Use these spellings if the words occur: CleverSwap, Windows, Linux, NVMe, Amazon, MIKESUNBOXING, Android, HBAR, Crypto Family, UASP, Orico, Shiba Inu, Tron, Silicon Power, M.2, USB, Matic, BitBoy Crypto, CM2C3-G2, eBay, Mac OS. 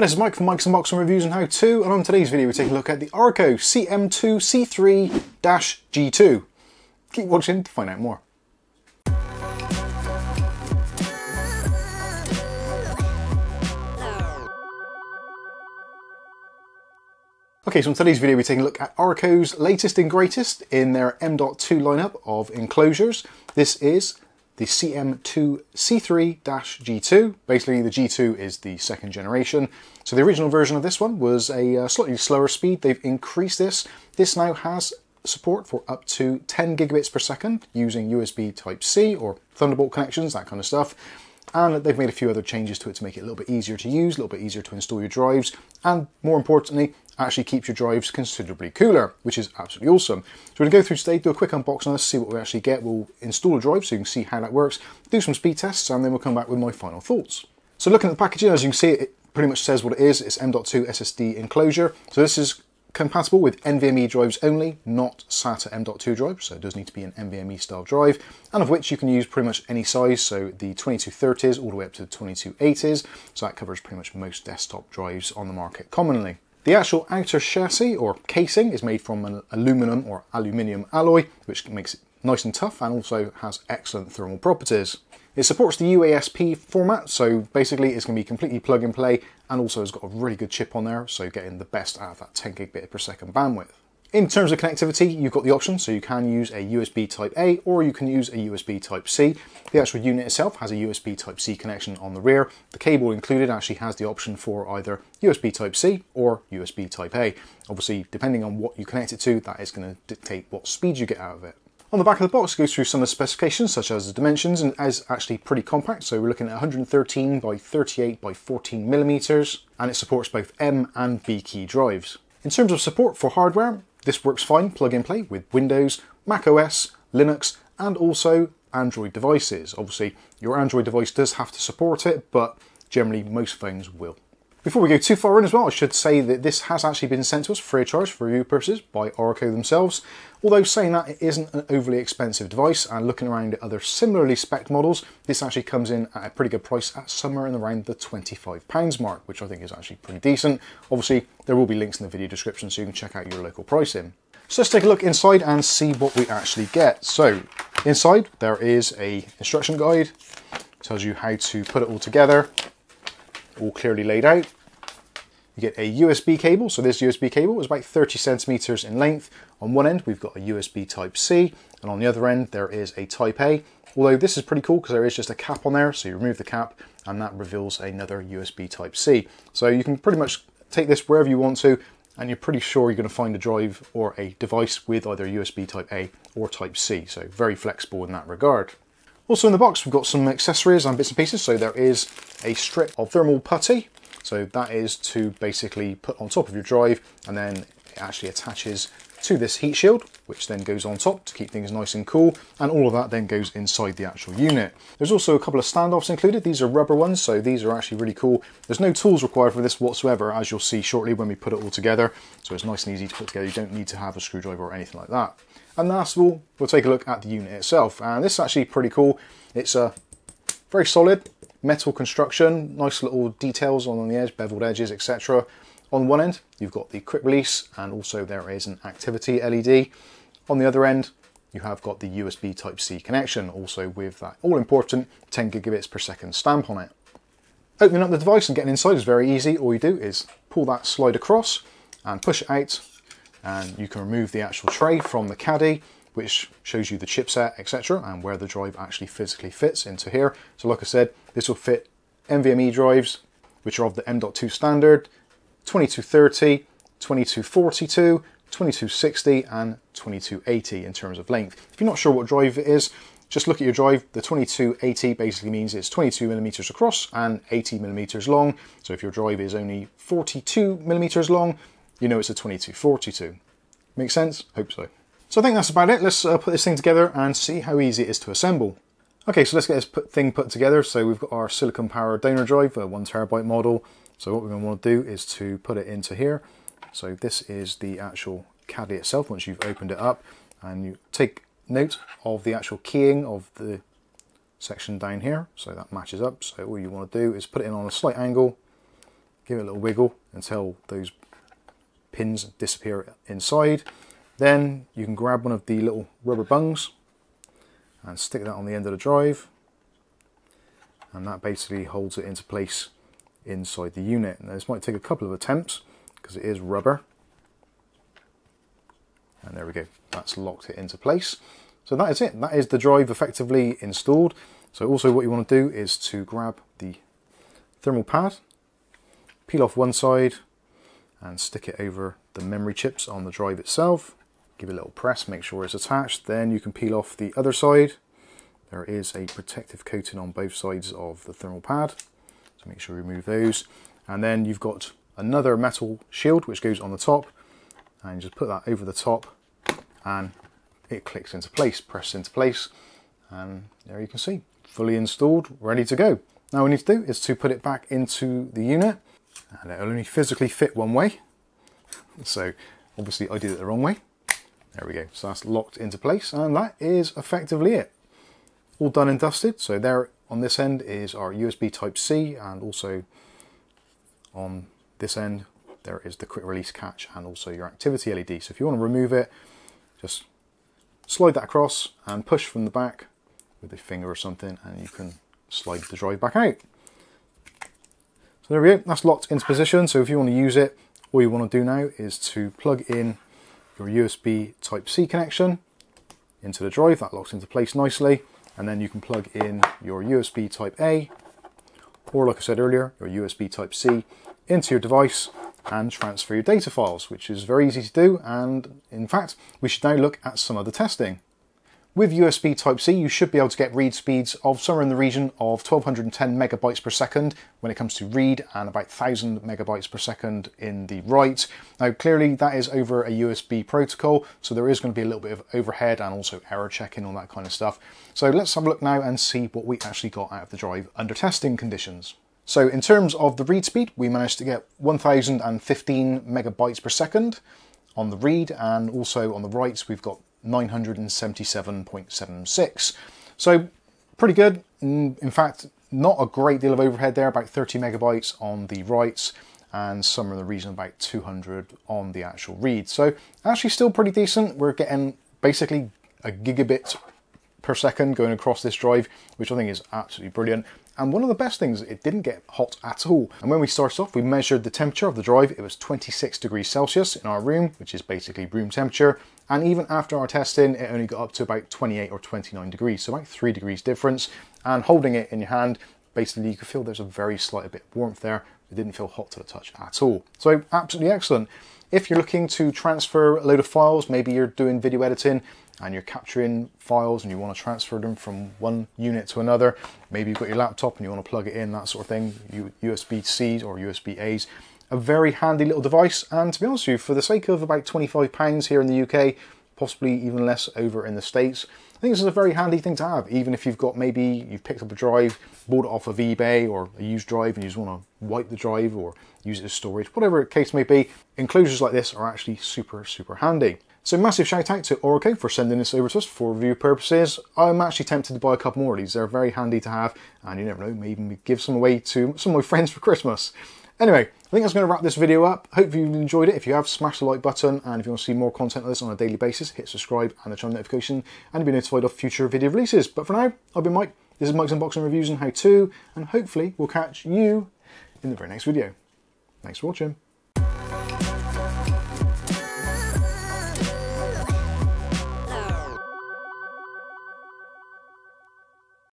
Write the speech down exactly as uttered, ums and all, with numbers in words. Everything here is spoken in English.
Hi, this is Mike from Mike's Unboxing Reviews and How To, and on today's video we're taking a look at the Orico C M two C three G two. Keep watching to find out more. Okay, so in today's video we're taking a look at Orico's latest and greatest in their M dot two lineup of enclosures. This is the C M two C three G two. Basically, the G two is the second generation. So the original version of this one was a uh, slightly slower speed. They've increased this. This now has support for up to ten gigabits per second using U S B Type C or Thunderbolt connections, that kind of stuff. And they've made a few other changes to it to make it a little bit easier to use, a little bit easier to install your drives, and more importantly, actually keeps your drives considerably cooler, which is absolutely awesome. So we're going to go through today, do a quick unboxing on this, see what we actually get. We'll install a drive so you can see how that works, do some speed tests, and then we'll come back with my final thoughts. So looking at the packaging, as you can see, it pretty much says what it is. It's M dot two S S D enclosure. So this is compatible with N V M e drives only, not SATA M dot two drives, so it does need to be an N V M e style drive, and of which you can use pretty much any size, so the twenty-two thirties all the way up to the twenty-two eighties, so that covers pretty much most desktop drives on the market commonly. The actual outer chassis or casing is made from an aluminum or aluminium alloy, which makes it nice and tough and also has excellent thermal properties. It supports the U A S P format, so basically it's going to be completely plug and play, and also has got a really good chip on there, so getting the best out of that ten gigabit per second bandwidth. In terms of connectivity, you've got the option, so you can use a U S B Type A or you can use a U S B Type C. The actual unit itself has a U S B Type C connection on the rear. The cable included actually has the option for either U S B Type C or U S B Type A. Obviously, depending on what you connect it to, that is going to dictate what speed you get out of it. On the back of the box, it goes through some of the specifications, such as the dimensions, and is actually pretty compact. So we're looking at one hundred thirteen by thirty-eight by fourteen millimeters, and it supports both M and B key drives. In terms of support for hardware, this works fine plug and play with Windows, Mac O S, Linux, and also Android devices. Obviously, your Android device does have to support it, but generally most phones will. Before we go too far in as well, I should say that this has actually been sent to us free of charge for review purposes by Orico themselves. Although saying that, it isn't an overly expensive device, and looking around at other similarly spec'd models, this actually comes in at a pretty good price at somewhere in around the twenty-five pounds mark, which I think is actually pretty decent. Obviously, there will be links in the video description so you can check out your local pricing. So let's take a look inside and see what we actually get. So inside there is an instruction guide, tells you how to put it all together. All clearly laid out. You get a U S B cable, so this U S B cable is about thirty centimeters in length. On one end we've got a U S B Type C, and on the other end there is a Type A, although this is pretty cool because there is just a cap on there, so you remove the cap and that reveals another U S B Type C. So you can pretty much take this wherever you want to, and you're pretty sure you're going to find a drive or a device with either U S B Type A or Type C, so very flexible in that regard. Also in the box we've got some accessories and bits and pieces, so there is a strip of thermal putty, so that is to basically put on top of your drive, and then it actually attaches to this heat shield, which then goes on top to keep things nice and cool, and all of that then goes inside the actual unit. There's also a couple of standoffs included. These are rubber ones, so these are actually really cool. There's no tools required for this whatsoever, as you'll see shortly when we put it all together, so it's nice and easy to put together. You don't need to have a screwdriver or anything like that. And last of all, we'll take a look at the unit itself, and this is actually pretty cool. It's a very solid metal construction, nice little details on the edge, beveled edges, et cetera. On one end, you've got the quick release, and also there is an activity L E D. On the other end, you have got the U S B Type C connection, also with that all-important ten gigabits per second stamp on it. Opening up the device and getting inside is very easy. All you do is pull that slide across and push it out, and you can remove the actual tray from the caddy, which shows you the chipset, et cetera, and where the drive actually physically fits into here. So like I said, this will fit N V M e drives, which are of the M dot two standard, twenty-two thirty, twenty-two forty-two, twenty-two sixty, and twenty-two eighty in terms of length. If you're not sure what drive it is, just look at your drive. The twenty-two eighty basically means it's twenty-two millimeters across and eighty millimeters long. So if your drive is only forty-two millimeters long, you know it's a twenty-two forty-two. Makes sense? Hope so. So I think that's about it. Let's uh, put this thing together and see how easy it is to assemble. Okay, so let's get this put thing put together. So we've got our Silicon Power donor drive, a one terabyte model. So what we're going to want to do is to put it into here. So this is the actual caddy itself once you've opened it up, and you take note of the actual keying of the section down here, so that matches up. So all you want to do is put it in on a slight angle give it a little wiggle until those pins disappear inside. Then you can grab one of the little rubber bungs and stick that on the end of the drive, and that basically holds it into place inside the unit. Now this might take a couple of attempts because it is rubber, and there we go, that's locked it into place. So that is it, that is the drive effectively installed. So also what you want to do is to grab the thermal pad, peel off one side and stick it over the memory chips on the drive itself. Give it a little press, make sure it's attached. Then you can peel off the other side. There is a protective coating on both sides of the thermal pad, so make sure you remove those. And then you've got another metal shield which goes on the top, and you just put that over the top and it clicks into place, presses into place, and there you can see, fully installed, ready to go. Now what we need to do is to put it back into the unit, and it'll only physically fit one way, so obviously I did it the wrong way. There we go, so that's locked into place, and that is effectively it. All done and dusted. So there on this end is our U S B Type C, and also on this end there is the quick release catch and also your activity L E D. So if you want to remove it, just slide that across and push from the back with a finger or something, and you can slide the drive back out. So there we go, that's locked into position. So if you want to use it, all you want to do now is to plug in your U S B Type C connection into the drive. That locks into place nicely, and then you can plug in your U S B Type A, or like I said earlier, your U S B Type C into your device and transfer your data files, which is very easy to do. And in fact, we should now look at some of the testing. With U S B Type C, you should be able to get read speeds of somewhere in the region of twelve ten megabytes per second when it comes to read, and about one thousand megabytes per second in the write. Now, clearly that is over a U S B protocol, so there is going to be a little bit of overhead and also error checking, all that kind of stuff. So let's have a look now and see what we actually got out of the drive under testing conditions. So in terms of the read speed, we managed to get one thousand fifteen megabytes per second on the read, and also on the writes, we've got nine hundred seventy-seven point seven six. So pretty good. In fact, not a great deal of overhead there, about thirty megabytes on the writes and somewhere in the region about two hundred on the actual read. So actually still pretty decent. We're getting basically a gigabit per second going across this drive, which I think is absolutely brilliant. And one of the best things, it didn't get hot at all. And when we started off, we measured the temperature of the drive. It was twenty-six degrees Celsius in our room, which is basically room temperature. And even after our testing, it only got up to about twenty-eight or twenty-nine degrees, so about three degrees difference. And holding it in your hand, basically you can feel there's a very slight bit of warmth there. It didn't feel hot to the touch at all. So absolutely excellent. If you're looking to transfer a load of files, maybe you're doing video editing, and you're capturing files and you want to transfer them from one unit to another, maybe you've got your laptop and you want to plug it in, that sort of thing, U S B Cs or U S B As, a very handy little device. And to be honest with you, for the sake of about twenty-five pounds here in the U K, possibly even less over in the States, I think this is a very handy thing to have, even if you've got, maybe you've picked up a drive, bought it off of eBay or a used drive, and you just want to wipe the drive or use it as storage, whatever the case may be. Enclosures like this are actually super, super handy. So massive shout out to Orico for sending this over to us for review purposes. I'm actually tempted to buy a couple more of these. They're very handy to have, and you never know, maybe even give some away to some of my friends for Christmas. Anyway, I think that's going to wrap this video up. Hope you enjoyed it. If you have, smash the like button, and if you want to see more content like this on a daily basis, hit subscribe and the channel notification, and you'll be notified of future video releases. But for now, I've been Mike. This is Mike's Unboxing Reviews and How To, and hopefully we'll catch you in the very next video. Thanks for watching.